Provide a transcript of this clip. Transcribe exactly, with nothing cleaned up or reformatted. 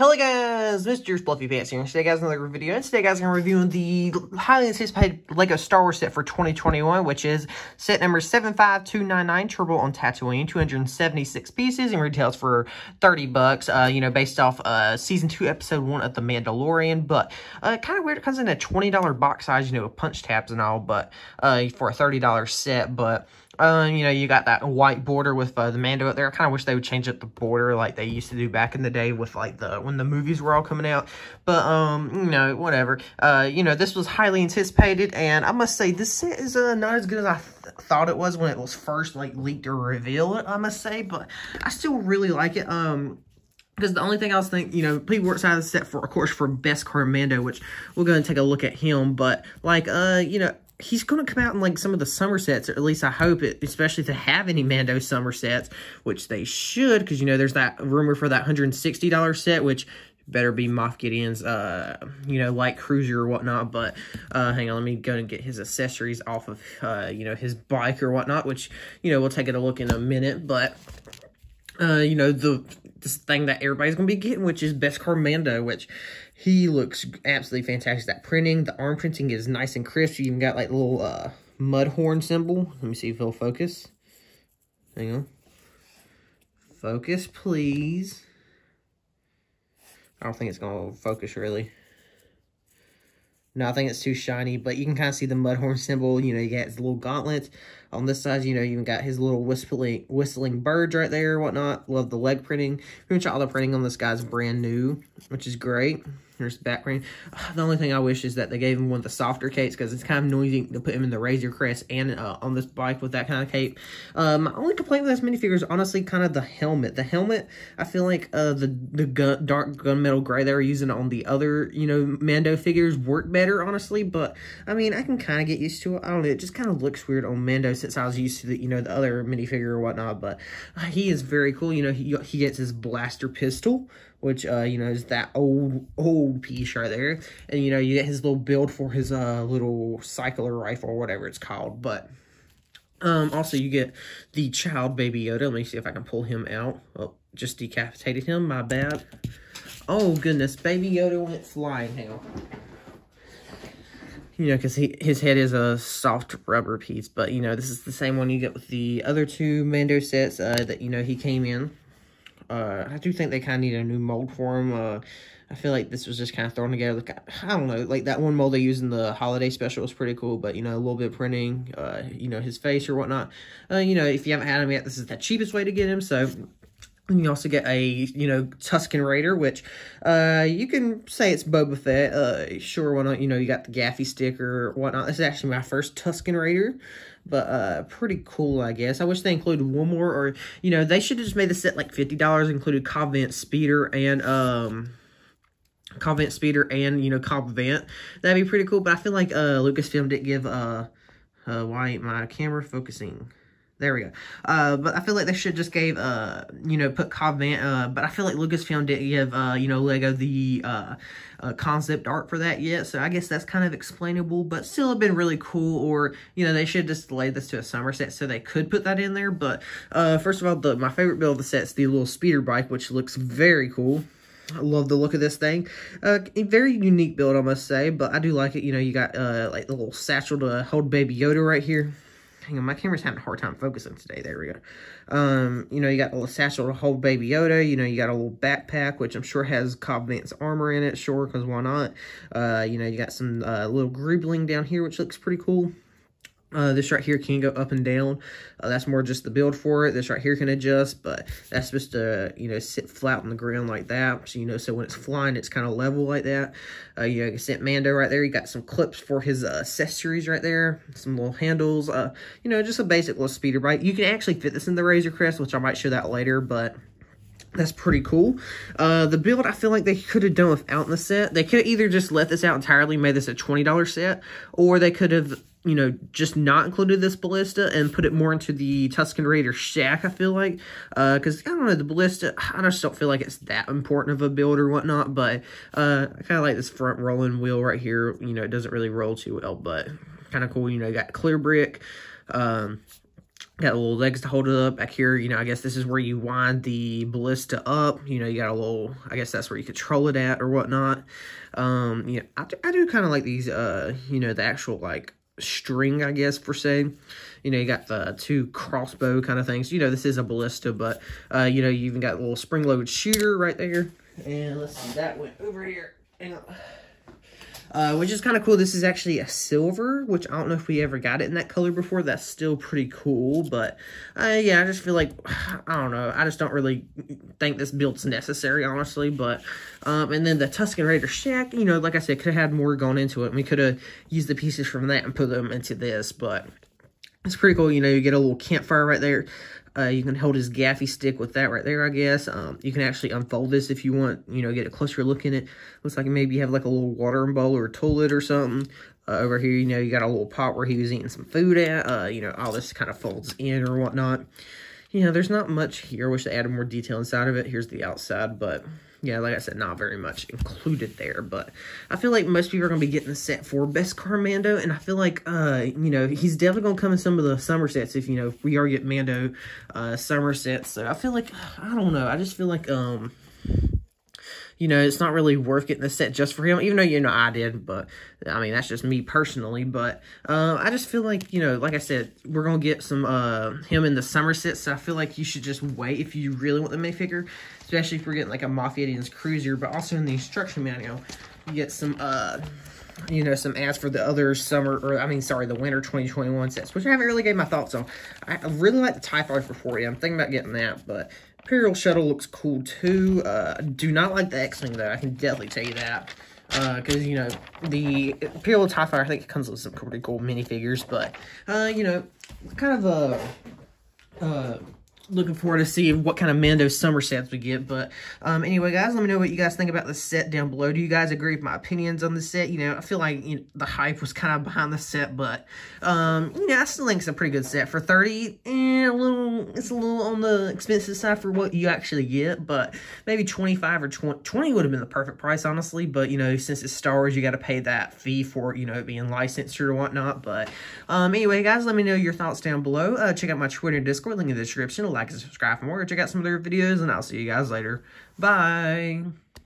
Hello guys, Mister Fluffy Pants here. Today guys, another video, and today guys, I'm reviewing the highly anticipated Lego Star Wars set for twenty twenty-one, which is set number seven five two nine nine Turbo on Tatooine, two hundred seventy-six pieces, and retails for thirty bucks, uh, you know, based off uh, Season two, Episode one of The Mandalorian, but uh, kind of weird, it comes in a twenty dollar box size, you know, with punch tabs and all, but uh, for a thirty dollar set, but Um, you know, you got that white border with uh, the Mando up there. I kind of wish they would change up the border like they used to do back in the day with, like, the when the movies were all coming out. But, um, you know, whatever. Uh, you know, this was highly anticipated, and I must say, this set is uh, not as good as I th thought it was when it was first, like, leaked or revealed, I must say. But I still really like it. Um... Because the only thing I was thinking, you know, people were excited to set for, of course, for Beskar Mando, which we'll go and take a look at him. But, like, uh, you know, he's going to come out in, like, some of the summer sets, or at least I hope it, especially if they have any Mando summer sets, which they should, because, you know, there's that rumor for that one hundred sixty dollar set, which better be Moff Gideon's, uh, you know, light cruiser or whatnot. But, uh, hang on, let me go and get his accessories off of, uh, you know, his bike or whatnot, which, you know, we'll take it a look in a minute. But, uh, you know, the this thing that everybody's going to be getting, which is Beskar Mando, which he looks absolutely fantastic. That printing, the arm printing is nice and crisp. You even got, like, the little uh, mudhorn symbol. Let me see if he'll focus. Hang on. Focus, please. I don't think it's going to focus, really. No, I think it's too shiny, but you can kind of see the mudhorn symbol. You know, you got his little gauntlets. On this side, you know, you even got his little whistling, whistling birds right there and whatnot. Love the leg printing. Pretty much all the printing on this guy's brand new, which is great. There's back printing. The only thing I wish is that they gave him one of the softer capes, because it's kind of noisy to put him in the Razor Crest and uh, on this bike with that kind of cape. Uh, my only complaint with this minifigure is honestly kind of the helmet. The helmet, I feel like uh, the, the gun, dark gunmetal gray they were using on the other, you know, Mando figures work better, honestly. But, I mean, I can kind of get used to it. I don't know. It just kind of looks weird on Mando, since I was used to the, you know, the other minifigure or whatnot, but uh, he is very cool. You know, he, he gets his blaster pistol, which, uh, you know, is that old, old piece right there. And, you know, you get his little build for his, uh, little cycler rifle or whatever it's called. But, um, also you get the child Baby Yoda. Let me see if I can pull him out. Oh, just decapitated him. My bad. Oh, goodness. Baby Yoda went flying. Hang on. You know, because he his head is a soft rubber piece. But, you know, this is the same one you get with the other two Mando sets uh, that, you know, he came in. Uh, I do think they kind of need a new mold for him. Uh, I feel like this was just kind of thrown together. Like, I don't know. Like, that one mold they used in the holiday special was pretty cool. But, you know, a little bit of printing, uh, you know, his face or whatnot. Uh, you know, if you haven't had him yet, this is the cheapest way to get him. So, and you also get a, you know, Tusken Raider, which, uh, you can say it's Boba Fett, uh, sure, why not, you know, you got the gaffy stick or whatnot. This is actually my first Tusken Raider, but, uh, pretty cool, I guess. I wish they included one more, or, you know, they should have just made the set, like, fifty dollars, included Cobb Vanth Speeder and, um... Cobb Vanth Speeder and, you know, Cobb Vanth. That'd be pretty cool, but I feel like, uh, Lucasfilm didn't give, uh, uh, why ain't my camera focusing? There we go. Uh, but I feel like they should just gave, uh, you know, put Cobb Vanth, uh, but I feel like Lucasfilm didn't give, uh, you know, Lego the uh, uh, concept art for that yet, so I guess that's kind of explainable, but still have been really cool. Or, you know, they should just delay this to a summer set so they could put that in there. But, uh, first of all, the, my favorite build of the set is the little speeder bike, which looks very cool. I love the look of this thing. Uh, very unique build, I must say, but I do like it. You know, you got, uh, like, the little satchel to hold Baby Yoda right here. Hang on, my camera's having a hard time focusing today. There we go. Um, you know, you got a little satchel to hold Baby Yoda. You know, you got a little backpack, which I'm sure has Cobb Vanth's armor in it. Sure, because why not? Uh, you know, you got some uh, little greebling down here, which looks pretty cool. Uh, this right here can go up and down. Uh, that's more just the build for it. This right here can adjust, but that's supposed to, you know, sit flat on the ground like that. So, you know, so when it's flying, it's kind of level like that. Uh, you know, you can set Mando right there. You got some clips for his uh, accessories right there. Some little handles. Uh, you know, just a basic little speeder bike. You can actually fit this in the Razor Crest, which I might show that later, but that's pretty cool. Uh, the build, I feel like they could have done without in the set. They could have either just let this out entirely, made this a twenty dollar set, or they could have, you know, just not included this ballista and put it more into the Tusken Raider shack, I feel like. Uh, because, I don't know, the ballista, I just don't feel like it's that important of a build or whatnot, but uh, I kind of like this front rolling wheel right here. You know, it doesn't really roll too well, but kind of cool. You know, you got clear brick, um... Got little legs to hold it up. Back here, you know, I guess this is where you wind the ballista up. You know, you got a little, I guess that's where you control it at or whatnot. Um, you know, I, I do kind of like these, uh, you know, the actual, like, string, I guess, per se. You know, you got the two crossbow kind of things. You know, this is a ballista, but, uh, you know, you even got a little spring-loaded shooter right there. And let's see, that went over here. And Uh, which is kind of cool. This is actually a silver, which I don't know if we ever got it in that color before. That's still pretty cool, but uh, yeah, I just feel like, I don't know, I just don't really think this build's necessary, honestly, but, um, and then the Tusken Raider shack, you know, like I said, could have had more gone into it, and we could have used the pieces from that and put them into this, but it's pretty cool. You know, you get a little campfire right there. Uh, you can hold his gaffy stick with that right there, I guess. Um, you can actually unfold this if you want, you know, get a closer look in it. Looks like maybe you have like a little watering bowl or a toilet or something. Uh, over here, you know, you got a little pot where he was eating some food at. Uh, you know, all this kind of folds in or whatnot. You know, there's not much here. I wish they added more detail inside of it. Here's the outside, but yeah, like I said, not very much included there. But I feel like most people are going to be getting the set for Beskar Mando, and I feel like, uh, you know, he's definitely going to come in some of the summer sets if, you know, if we are getting Mando uh, summer sets. So I feel like, I don't know, I just feel like, um... you know, it's not really worth getting the set just for him, even though, you know, I did, but, I mean, that's just me personally, but, uh, I just feel like, you know, like I said, we're gonna get some, uh, him in the summer set, so I feel like you should just wait if you really want the minifigure, especially if we're getting, like, a Moff Gideon's Cruiser, but also in the instruction manual, you get some, uh, you know, some ads for the other summer, or, I mean, sorry, the winter twenty twenty-one sets, which I haven't really gave my thoughts on. I really like the TIE Fighter for you. I'm thinking about getting that, but Imperial Shuttle looks cool, too. Uh, I do not like the X-Wing, though. I can definitely tell you that. Because, uh, you know, the Imperial TIE Fighter, I think it comes with some pretty cool minifigures. But, uh, you know, kind of a... Uh, uh, looking forward to seeing what kind of Mando summer sets we get, but um, anyway, guys, let me know what you guys think about the set down below. Do you guys agree with my opinions on the set? You know, I feel like, you know, the hype was kind of behind the set, but um, you know, I still think it's a pretty good set for thirty. Eh, a little, it's a little on the expensive side for what you actually get, but maybe twenty-five or twenty, twenty would have been the perfect price, honestly. But you know, since it's Star Wars, you got to pay that fee for, you know, it being licensed or whatnot. But um, anyway, guys, let me know your thoughts down below. Uh, check out my Twitter and Discord link in the description. Like and subscribe for more. Check out some of their videos, and I'll see you guys later. Bye.